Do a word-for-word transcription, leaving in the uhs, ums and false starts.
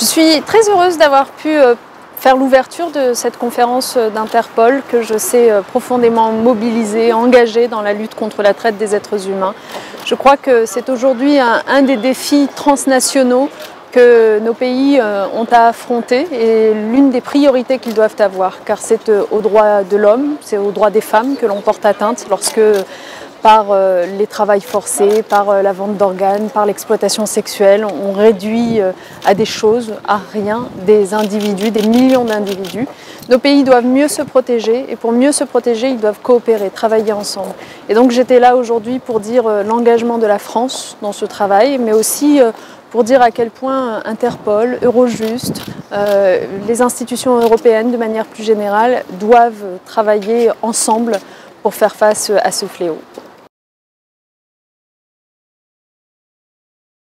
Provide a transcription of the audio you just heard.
Je suis très heureuse d'avoir pu faire l'ouverture de cette conférence d'Interpol que je sais profondément mobilisée, engagée dans la lutte contre la traite des êtres humains. Je crois que c'est aujourd'hui un, un des défis transnationaux que nos pays ont à affronter et l'une des priorités qu'ils doivent avoir, car c'est aux droits de l'homme, c'est aux droits des femmes que l'on porte atteinte lorsque, par les travails forcés, par la vente d'organes, par l'exploitation sexuelle, on réduit à des choses, à rien, des individus, des millions d'individus. Nos pays doivent mieux se protéger et pour mieux se protéger, ils doivent coopérer, travailler ensemble. Et donc j'étais là aujourd'hui pour dire l'engagement de la France dans ce travail, mais aussi pour dire à quel point Interpol, Eurojust, euh, les institutions européennes de manière plus générale doivent travailler ensemble pour faire face à ce fléau.